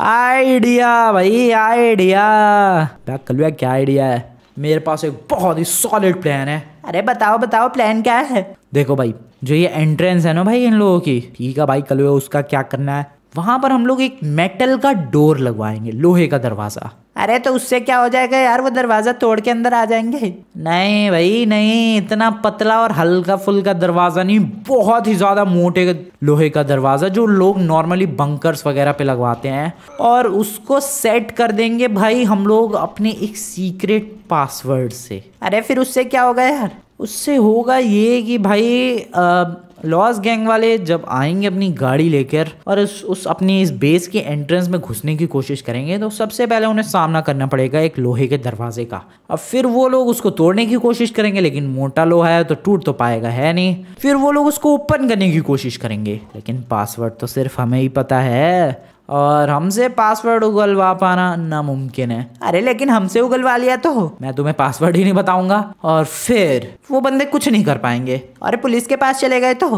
आइडिया भाई आइडिया। कलवे क्या आइडिया है? मेरे पास एक बहुत ही सॉलिड प्लान है। अरे बताओ बताओ, प्लान क्या है? देखो भाई, जो ये एंट्रेंस है ना भाई इन लोगों की, ठीक है भाई कलवे, उसका क्या करना है? वहां पर हम लोग एक मेटल का डोर लगवाएंगे, लोहे का दरवाजा। अरे तो उससे क्या हो जाएगा यार, वो दरवाजा तोड़ के अंदर आ जाएंगे। नहीं भाई नहीं, इतना पतला और हल्का फुल्का दरवाजा नहीं, बहुत ही ज्यादा मोटे लोहे का दरवाजा जो लोग नॉर्मली बंकर्स वगैरह पे लगवाते हैं। और उसको सेट कर देंगे भाई हम लोग अपने एक सीक्रेट पासवर्ड से। अरे फिर उससे क्या होगा यार? उससे होगा ये कि भाई आ, लॉस गैंग वाले जब आएंगे अपनी गाड़ी लेकर और उस, उस अपनी इस बेस के एंट्रेंस में घुसने की कोशिश करेंगे तो सबसे पहले उन्हें सामना करना पड़ेगा एक लोहे के दरवाजे का। अब फिर वो लोग उसको तोड़ने की कोशिश करेंगे, लेकिन मोटा लोहा है तो टूट तो पाएगा है नहीं। फिर वो लोग उसको ओपन करने की कोशिश करेंगे, लेकिन पासवर्ड तो सिर्फ हमें ही पता है और हमसे पासवर्ड उगलवा पाना नामुमकिन है। अरे लेकिन हमसे उगलवा लिया तो मैं तुम्हें पासवर्ड ही नहीं बताऊंगा और फिर वो बंदे कुछ नहीं कर पाएंगे। अरे पुलिस के पास चले गए तो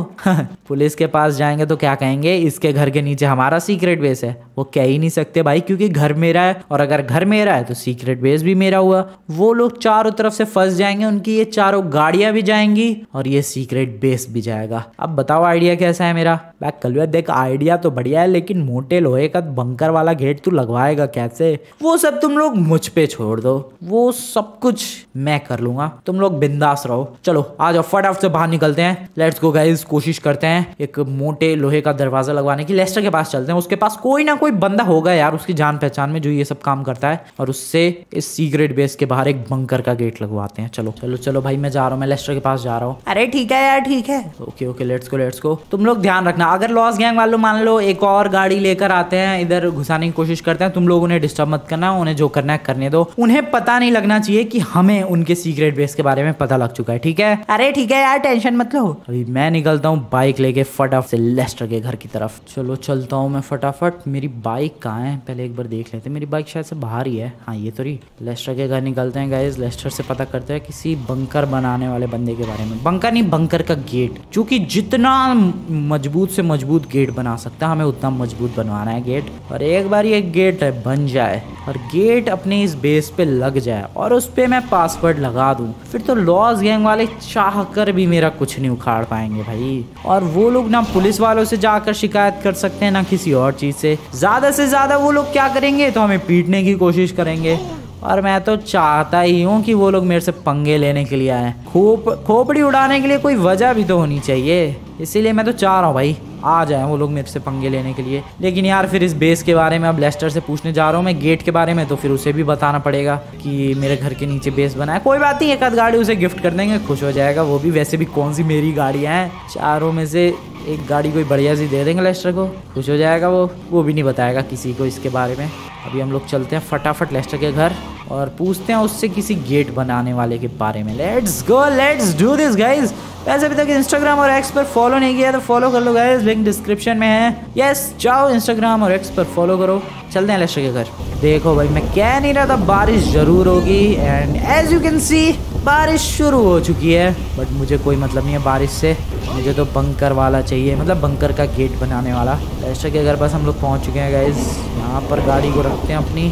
पुलिस के पास जाएंगे तो क्या कहेंगे, इसके घर के नीचे हमारा सीक्रेट बेस है। वो कह ही नहीं सकते भाई, क्योंकि घर मेरा है और अगर घर मेरा है तो सीक्रेट बेस भी मेरा हुआ। वो लोग चारों तरफ से फंस जाएंगे, उनकी ये चारों गाड़ियां भी जाएंगी और ये सीक्रेट बेस भी जाएगा। अब बताओ आइडिया कैसा है मेरा? कलवे देख, आइडिया तो बढ़िया है लेकिन मोटे लोहे का बंकर वाला गेट तू लगवाएगा कैसे? वो सब तुम लोग मुझ पे छोड़ दो, वो सब कुछ मैं कर लूंगा, तुम लोग बिंदास रहो। चलो आ जाओ, फटाफट से बाहर निकलते हैं। लेट्स गो गाइस, कोशिश करते हैं एक मोटे लोहे का दरवाजा लगवाने की। लेस्टर के पास चलते हैं, उसके पास कोई ना कोई बंदा होगा यार उसकी जान पहचान में जो ये सब काम करता है, और उससे इस सीक्रेट बेस के बाहर एक बंकर का गेट लगवाते हैं। चलो चलो चलो भाई, मैं जा रहा हूँ, मैं लेस्टर के पास जा रहा हूँ। अरे ठीक है यार, ठीक है, okay okay, let's go let's go. तुम लोग ध्यान रखना, अगर लॉस गैंग वालों मान लो एक और गाड़ी लेकर आते हैं इधर घुसाने की कोशिश करते हैं, तुम लोग उन्हें डिस्टर्ब मत करना, उन्हें जो करना है करने दो। उन्हें पता नहीं लगना चाहिए कि हमें उनके सीक्रेट बेस के बारे में पता लग चुका है, ठीक है? अरे ठीक है यार, टेंशन मत लो। अभी मैं निकलता हूँ बाइक लेके फटाफट से लेस्टर के घर की तरफ। चलो चलता हूँ मैं फटाफट। मेरी बाइक कहाँ है पहले एक बार देख लेते हैं। मेरी बाइक शायद से बाहर ही है। हाँ ये तो रही। लेस्टर के घर निकलते हैं गाइस, लेस्टर से पता करते हैं किसी बंकर बनाने वाले बंदे के बारे में। बंकर नहीं, बंकर का गेट, क्योंकि जितना मजबूत से मजबूत गेट बना सकता है हमें उतना मजबूत बनवाना है गेट। और एक बार ये गेट है बन जाए और गेट अपने इस बेस पे लग जाए और उस पे मैं पासवर्ड लगा दूं, फिर तो लॉस गैंग वाले चाहकर भी मेरा कुछ नहीं उखाड़ पाएंगे भाई। और वो लोग ना पुलिस वालों से जाकर शिकायत कर सकते हैं ना किसी और चीज से। ज्यादा से ज्यादा वो लोग क्या करेंगे तो हमें पीटने की कोशिश करेंगे और मैं तो चाहता ही हूँ कि वो लोग मेरे से पंगे लेने के लिए आए। खोप खोपड़ी उड़ाने के लिए कोई वजह भी तो होनी चाहिए, इसीलिए मैं तो चाह रहा हूँ भाई आ जाए वो लोग मेरे से पंगे लेने के लिए। लेकिन यार फिर इस बेस के बारे में अब लेस्टर से पूछने जा रहा हूँ मैं गेट के बारे में, तो फिर उसे भी बताना पड़ेगा कि मेरे घर के नीचे बेस बना है। कोई बात नहीं, एक आध गाड़ी उसे गिफ्ट कर देंगे, खुश हो जाएगा वो भी। वैसे भी कौन सी मेरी गाड़ियाँ हैं, चारों में से एक गाड़ी कोई बढ़िया सी दे देंगे लेस्टर को, खुश हो जाएगा वो। वो भी नहीं बताएगा किसी को इसके बारे में। अभी हम लोग चलते हैं फटाफट लेस्टर के घर और पूछते हैं उससे किसी गेट बनाने वाले के बारे में। Let's go, let's do this guys. वैसे अभी तक इंस्टाग्राम और एक्स पर फॉलो नहीं किया तो फॉलो कर लो गाइज, लिंक डिस्क्रिप्शन में है। यस yes, जाओ इंस्टाग्राम और एक्स पर फॉलो करो। चलते हैं लेस्टर के घर। देखो भाई मैं कह नहीं रहा था बारिश जरूर होगी and as you can see बारिश शुरू हो चुकी है, बट मुझे कोई मतलब नहीं है बारिश से। मुझे तो बंकर वाला चाहिए, मतलब बंकर का गेट बनाने वाला। लेस्टर के घर पास हम लोग पहुंच चुके हैं गाइस। यहाँ पर गाड़ी को रखते हैं अपनी।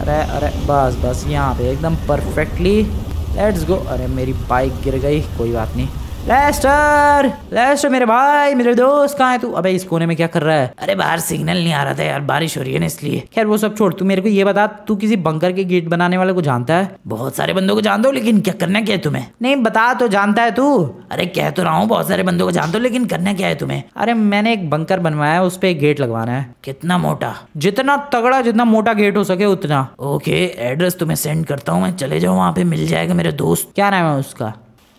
अरे अरे बस बस यहाँ पे एकदम परफेक्टली। Let's go. अरे मेरी बाइक गिर गई, कोई बात नहीं। लेस्टर, लेस्टर मेरे भाई, मेरे दोस्त, कहाँ है तू? अबे इस कोने में क्या कर रहा है? अरे बाहर सिग्नल नहीं आ रहा था यार, बारिश हो रही है ना इसलिए। खैर वो सब छोड़, तू मेरे को ये बता, तू किसी बंकर के गेट बनाने वाले को जानता है? बहुत सारे बंदों को जानता हूँ, लेकिन क्या करना क्या है तुम्हें? नहीं बता तो, जानता है तू? अरे कह तो रहा हूँ बहुत सारे बंदों को जानता हूँ, लेकिन करना क्या है तुम्हें? अरे मैंने एक बंकर बनवाया है, उस पर गेट लगवाना है। कितना मोटा? जितना तगड़ा, जितना मोटा गेट हो सके उतना। ओके, एड्रेस तुम्हें सेंड करता हूँ मैं, चले जाओ वहाँ पे, मिल जाएगा मेरे दोस्त। क्या नाम है उसका?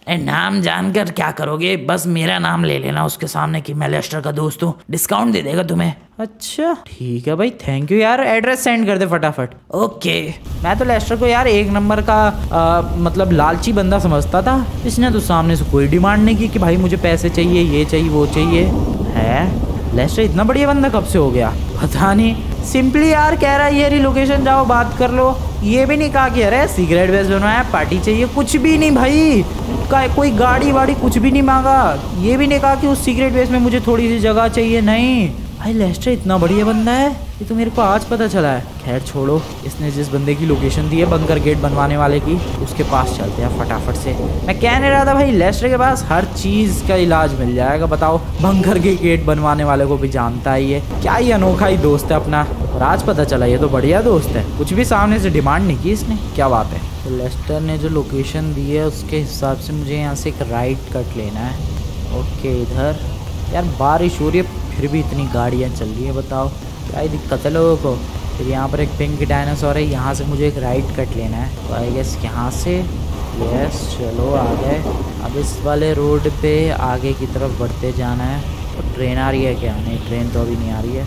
नाम जानकर क्या करोगे, बस मेरा नाम ले लेना उसके सामने कि मैं लेस्टर का दोस्त हूँ, डिस्काउंट दे देगा तुम्हें। अच्छा ठीक है भाई, थैंक यू यार, एड्रेस सेंड कर दे फटाफट। ओके। मैं तो लेस्टर को यार एक नंबर का आ, मतलब लालची बंदा समझता था। इसने तो सामने से कोई डिमांड नहीं की कि भाई मुझे पैसे चाहिए, ये चाहिए, वो चाहिए। है लेस्टर इतना बढ़िया बंदा कब से हो गया पता नहीं। सिंपली यार कह रहा है ये रिलोकेशन जाओ बात कर लो, ये भी नहीं कहा कि अरे सिगरेट वेस्ट बनवाया, पार्टी चाहिए, कुछ भी नहीं भाई। का कोई गाड़ी वाड़ी कुछ भी नहीं मांगा, ये भी नहीं कहा कि उस सीक्रेट बेस में मुझे थोड़ी सी जगह चाहिए। नहीं भाई लेस्टर इतना बढ़िया बंदा है, ये तो मेरे को आज पता चला है। खैर छोड़ो, इसने जिस बंदे की लोकेशन दी है बंकर गेट बनवाने वाले की, उसके पास चलते हैं फटाफट से। मैं कह नहीं रहा था भाई, लेस्टर के पास हर चीज का इलाज मिल जाएगा। बताओ, बंकर के गेट बनवाने वाले को भी जानता ही है। क्या ही अनोखा ही दोस्त है अपना, और आज पता चला ये तो बढ़िया दोस्त है। कुछ भी सामने से डिमांड नहीं की इसने, क्या बात है। तो लेस्टर ने जो लोकेशन दी है उसके हिसाब से मुझे यहाँ से एक राइट कट लेना है। ओके इधर यार बारिश हो रही है, फिर भी इतनी गाड़ियाँ चल रही हैं, बताओ क्या ही दिक्कत है लोगों को। फिर यहाँ पर एक पिंक डायनासोर है, यहाँ से मुझे एक राइट कट लेना है, तो आई गेस यहाँ से। यस चलो आ गए। अब इस वाले रोड पे आगे की तरफ बढ़ते जाना है। तो ट्रेन आ रही है क्या? नहीं ट्रेन तो अभी नहीं आ रही है,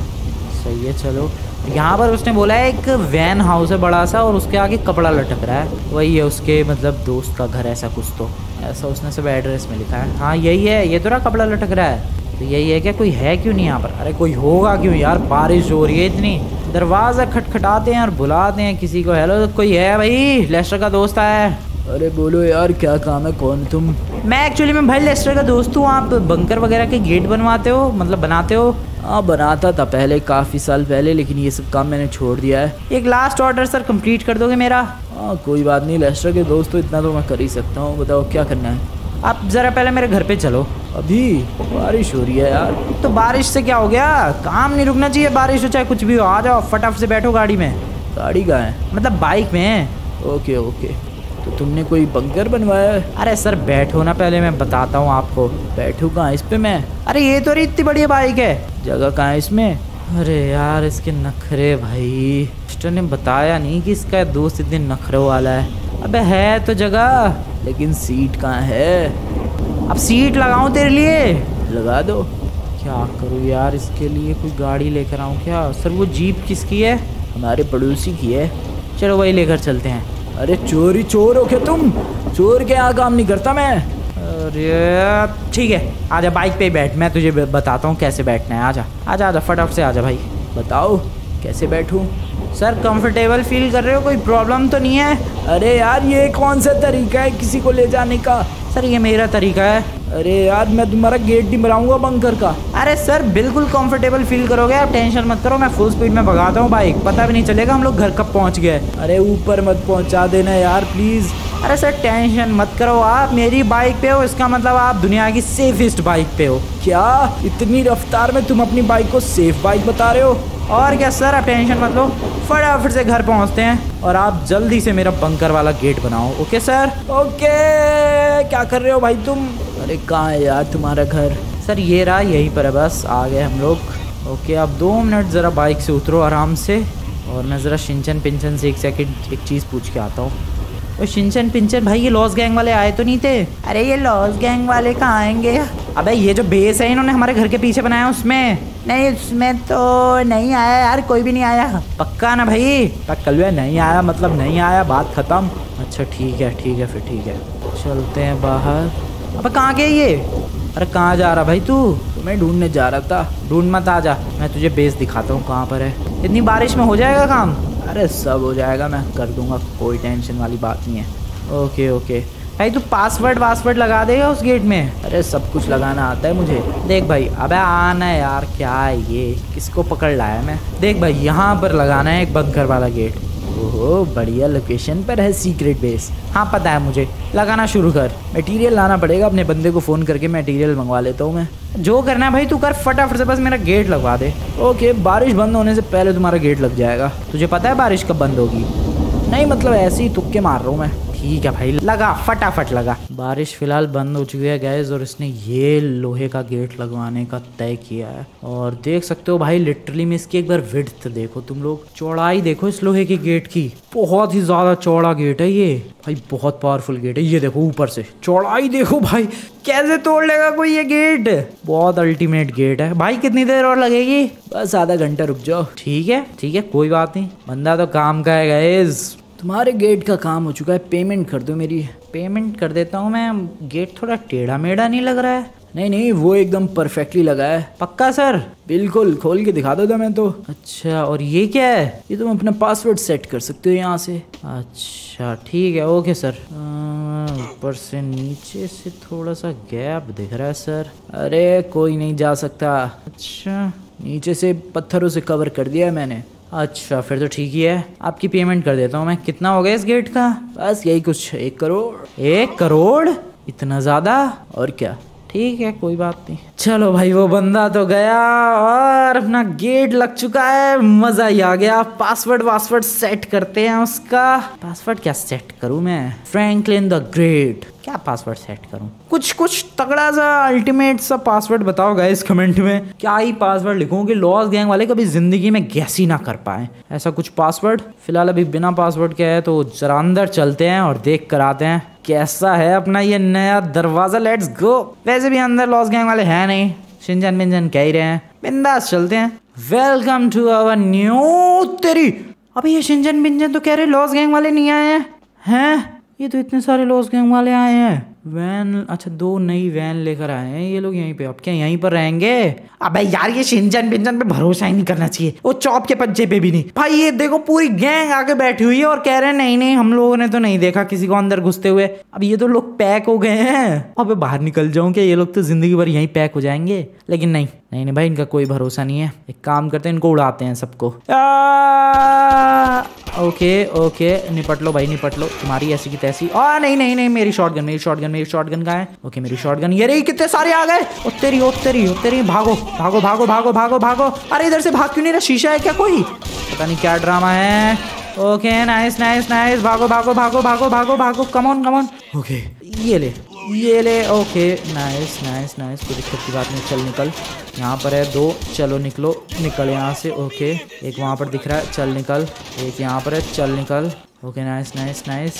सही है। चलो यहाँ पर उसने बोला है एक वैन हाउस है बड़ा सा, और उसके आगे कपड़ा लटक रहा है, वही है उसके मतलब दोस्त का घर, ऐसा कुछ तो, ऐसा उसने सब एड्रेस में लिखा है। हाँ यही है, ये तो ना कपड़ा लटक रहा है, तो यही है क्या? कोई है क्यों नहीं यहाँ पर? अरे कोई होगा क्यों यार, बारिश हो रही है इतनी। दरवाज़ा खटखटाते हैं और बुलाते हैं किसी को। हेलो कोई है भाई? लेस्टर का दोस्त है। अरे बोलो यार, क्या काम है, कौन तुम? मैं एक्चुअली में भाई लेस्टर का दोस्त हूँ। आप बंकर वगैरह के गेट बनवाते हो, मतलब बनाते हो? हाँ बनाता था पहले, काफ़ी साल पहले, लेकिन ये सब काम मैंने छोड़ दिया है। एक लास्ट ऑर्डर सर, कंप्लीट कर दोगे मेरा? हाँ कोई बात नहीं लेस्टर के दोस्त, तो इतना तो मैं कर ही सकता हूँ। बताओ क्या करना है? आप ज़रा पहले मेरे घर पे चलो, अभी बारिश हो रही है यार। तो बारिश से क्या हो गया, काम नहीं रुकना चाहिए, बारिश हो चाहे कुछ भी हो। आ जाओ फटाफट से, बैठो गाड़ी में। गाड़ी कहाँ है? मतलब बाइक में। ओके ओके, तो तुमने कोई बंकर बनवाया है? अरे सर बैठो ना, पहले मैं बताता हूँ आपको। बैठो कहाँ इस पर मैं? अरे ये तो इतनी बढ़िया बाइक है, जगह कहाँ है इसमें? अरे यार इसके नखरे भाई, सिस्टर ने बताया नहीं कि इसका दोस्त इतने नखरों वाला है। अबे है तो जगह, लेकिन सीट कहाँ है? अब सीट लगाऊं तेरे लिए? लगा दो। क्या करूँ यार, इसके लिए कोई गाड़ी लेकर आऊँ क्या? सर वो जीप किसकी है? हमारे पड़ोसी की है, चलो वही लेकर चलते हैं। अरे चोरी चोर हो क्या तुम? चोर के यहाँ काम नहीं करता मैं। अरे ठीक है, आजा बाइक पे बैठ, मैं तुझे बताता हूँ कैसे बैठना है। आजा आजा आजा फटाफट से आजा भाई। बताओ कैसे बैठूँ? सर कंफर्टेबल फील कर रहे हो, कोई प्रॉब्लम तो नहीं है? अरे यार ये कौन सा तरीका है किसी को ले जाने का? सर ये मेरा तरीका है। अरे यार मैं तुम्हारा गेट नहीं बनाऊंगा बंकर का। अरे सर बिल्कुल कंफर्टेबल फील करोगे आप, टेंशन मत करो, मैं फुल स्पीड में भगाता हूँ बाइक, पता भी नहीं चलेगा हम लोग घर कब पहुँच गए। अरे ऊपर मत पहुँचा देना यार प्लीज़। अरे सर टेंशन मत करो, आप मेरी बाइक पे हो, इसका मतलब आप दुनिया की सेफेस्ट बाइक पे हो। क्या इतनी रफ्तार में तुम अपनी बाइक को सेफ बाइक बता रहे हो? और क्या सर, आप टेंशन मत लो, फटाफट से घर पहुंचते हैं, और आप जल्दी से मेरा बंकर वाला गेट बनाओ। Okay sir. ओके क्या कर रहे हो भाई तुम? अरे कहाँ है यार तुम्हारा घर? सर ये रहा, यहीं पर है, बस आ गए हम लोग। ओके आप दो मिनट ज़रा बाइक से उतरो आराम से, और मैं ज़रा शिनचन पिंचन से एक सेकेंड एक चीज़ पूछ के आता हूँ। और शिनचन पिंचन भाई ये लॉस गैंग वाले आए तो नहीं थे? अरे ये लॉस गैंग वाले कहाँ आएंगे? अबे ये जो बेस है इन्होंने हमारे घर के पीछे बनाया, उसमें नहीं, उसमें तो नहीं आया यार, कोई भी नहीं आया। पक्का ना भाई? पक्का नहीं आया, मतलब नहीं आया, बात खत्म। अच्छा ठीक है ठीक है, फिर ठीक है चलते हैं बाहर। अब कहाँ गए ये? अरे कहाँ जा रहा भाई तू? मैं ढूंढने जा रहा था। ढूंढ मत, आ जा, मैं तुझे बेस दिखाता हूँ कहाँ पर है। इतनी बारिश में हो जाएगा काम? अरे सब हो जाएगा, मैं कर दूंगा, कोई टेंशन वाली बात नहीं है। ओके ओके भाई तू पासवर्ड वासवर्ड लगा देगा उस गेट में। अरे सब कुछ लगाना आता है मुझे। देख भाई, अबे आना है यार, क्या है ये, किसको पकड़ लाया मैं। देख भाई यहाँ पर लगाना है एक बंकर वाला गेट। ओहो बढ़िया लोकेशन पर है सीक्रेट बेस। हाँ पता है मुझे, लगाना शुरू कर। मटेरियल लाना पड़ेगा, अपने बंदे को फ़ोन करके मटेरियल मंगवा लेता हूँ मैं। जो करना है भाई तू कर, फटाफट से बस मेरा गेट लगवा दे। ओके, बारिश बंद होने से पहले तुम्हारा गेट लग जाएगा। तुझे पता है बारिश कब बंद होगी? नहीं मतलब ऐसे ही तुक्के मार रहा हूँ मैं। ठीक है भाई लगा, फटाफट लगा। बारिश फिलहाल बंद हो चुकी है गाइस, और इसने ये लोहे का गेट लगवाने का तय किया है। और देख सकते हो भाई लिटरली में इसकी एक बार विड्थ देखो तुम लोग, चौड़ाई देखो इस लोहे के गेट की। बहुत ही ज्यादा चौड़ा गेट है ये भाई, बहुत पावरफुल गेट है। ये देखो ऊपर से चौड़ाई देखो भाई, कैसे तोड़ लेगा कोई ये गेट। बहुत अल्टीमेट गेट है भाई। कितनी देर और लगेगी? बस आधा घंटा रुक जाओ। ठीक है ठीक है, कोई बात नहीं, बंदा तो काम का है गाइस। तुम्हारे गेट का काम हो चुका है, पेमेंट कर दो मेरी। पेमेंट कर देता हूँ मैं। गेट थोड़ा टेढ़ा मेढ़ा नहीं लग रहा है? नहीं नहीं वो एकदम परफेक्टली लगा है। पक्का सर? बिल्कुल, खोल के दिखा दो था मैं तो। अच्छा और ये क्या है? ये तुम अपना पासवर्ड सेट कर सकते हो यहाँ से। अच्छा ठीक है, ओके सर। ऊपर से नीचे से थोड़ा सा गैप दिख रहा है सर। अरे कोई नहीं जा सकता। अच्छा नीचे से पत्थरों से कवर कर दिया मैंने। अच्छा फिर तो ठीक ही है, आपकी पेमेंट कर देता हूँ मैं। कितना हो गया इस गेट का? बस यही कुछ, एक करोड़। एक करोड़? इतना ज़्यादा? और क्या, ठीक है कोई बात नहीं। चलो भाई वो बंदा तो गया और अपना गेट लग चुका है। मज़ा ही आ गया। पासवर्ड वासवर्ड सेट करते हैं उसका। पासवर्ड क्या सेट करूँ मैं? Franklin the great. क्या पासवर्ड सेट करूं? कुछ कुछ तगड़ा सा अल्टीमेट सा पासवर्ड बताओ गाइस कमेंट में। क्या ही पासवर्ड लिखूं कि लॉस गैंग वाले कभी जिंदगी में गैस ही ना कर पाए, ऐसा कुछ पासवर्ड। फिलहाल अभी बिना पासवर्ड के है, तो जरा अंदर चलते हैं और देख कर आते हैं कैसा है अपना ये नया दरवाजा। Let's go. वैसे भी अंदर लॉस गैंग वाले है नहीं, शिनचन बिंजन कह ही रहे हैं, बिंदास चलते हैं। वेलकम टू अवर न्यू तेरी। अभी ये शिनचन बिंजन तो कह रहे लॉस गैंग वाले नहीं आए हैं। हैं? ये तो इतने सारे लॉस गैंग वाले आए हैं। वैन, अच्छा दो नई वैन लेकर आए हैं ये लोग यहीं पे। अब क्या यहीं पर रहेंगे? अबे यार ये शिनचन बिंजन पे भरोसा ही नहीं करना चाहिए, वो चॉप के पंजे पे भी नहीं। भाई ये देखो पूरी गैंग आके बैठी हुई है और कह रहे हैं नहीं नहीं हम लोगों ने तो नहीं देखा किसी को अंदर घुसते हुए। अब ये तो लोग पैक हो गए हैं। अब बाहर निकल जाऊं क्या? ये लोग तो जिंदगी भर यहीं पैक हो जाएंगे। लेकिन नहीं नहीं नहीं भाई इनका कोई भरोसा नहीं है। एक काम करते हैं, इनको उड़ाते हैं सबको। ओके ओके निपट लो भाई निपट लो, तुम्हारी ऐसी की तैसी। आ नहीं नहीं नहीं मेरी शॉटगन मेरी शॉटगन मेरी शॉटगन कहाँ है? ओके मेरी शॉटगन। ये रही, कितने सारे आ गए। ओ तेरी ओ तेरी ओ तेरी, भागो भागो भागो भागो भागो भागो। अरे इधर से भाग क्यों नहीं रहा? शीशा है क्या कोई? पता नहीं क्या ड्रामा है। ओके नाइस नाइस नाइस, भागो भागो भागो भागो भागो भागो, कमॉन कमॉन। ओके ये ले ये ले। ओके नाइस नाइस नाइस, कोई दिक्कत की बात नहीं। चल निकल, यहाँ पर है दो, चलो निकलो निकल यहाँ से। ओके एक वहाँ पर दिख रहा है, चल निकल। एक यहाँ पर है, चल निकल। Okay nice nice nice.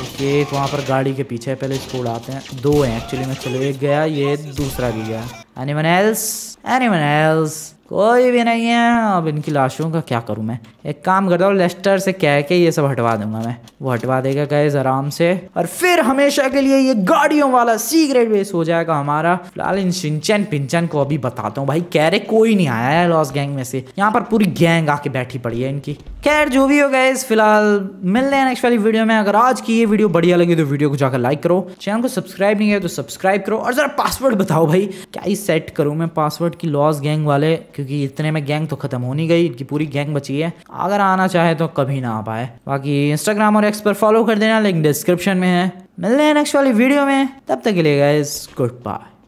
Okay एक वहाँ पर गाड़ी के पीछे है, पहले इसको उड़ाते हैं। दो हैं एक्चुअली में। चलो एक गया, ये दूसरा भी गया। Anyone else? Anyone else? कोई भी नहीं है। अब इनकी लाशों का क्या करूं मैं? एक काम करता हूँ, लेस्टर से कह के ये सब हटवा दूंगा मैं, वो हटवा देगा गाइस आराम से। और फिर हमेशा के लिए ये गाड़ियों वाला सीक्रेट बेस हो जाएगा हमारा। फिलहाल इन शिनचन पिंचन को अभी बताता हूँ भाई। कह रहे कोई नहीं आया है लॉस गैंग में से, यहाँ पर पूरी गैंग आके बैठी पड़ी है इनकी। खैर जो भी हो गाइस, फिलहाल मिलते हैं नेक्स्ट वाली वीडियो में। अगर आज की ये वीडियो बढ़िया लगी तो वीडियो को जाकर लाइक करो, चैनल को सब्सक्राइब नहीं किया तो सब्सक्राइब करो। और जरा पासवर्ड बताओ भाई, क्या ही सेट करूँ मैं पासवर्ड की लॉस गैंग वाले, क्योंकि इतने में गैंग तो खत्म हो नहीं गई, इनकी पूरी गैंग बची है। अगर आना चाहे तो कभी ना आ पाए। बाकी इंस्टाग्राम और एक्स पर फॉलो कर देना, लिंक डिस्क्रिप्शन में है। मिलते हैं नेक्स्ट वाली वीडियो में, तब तक के लिए गाइस गुड बाय।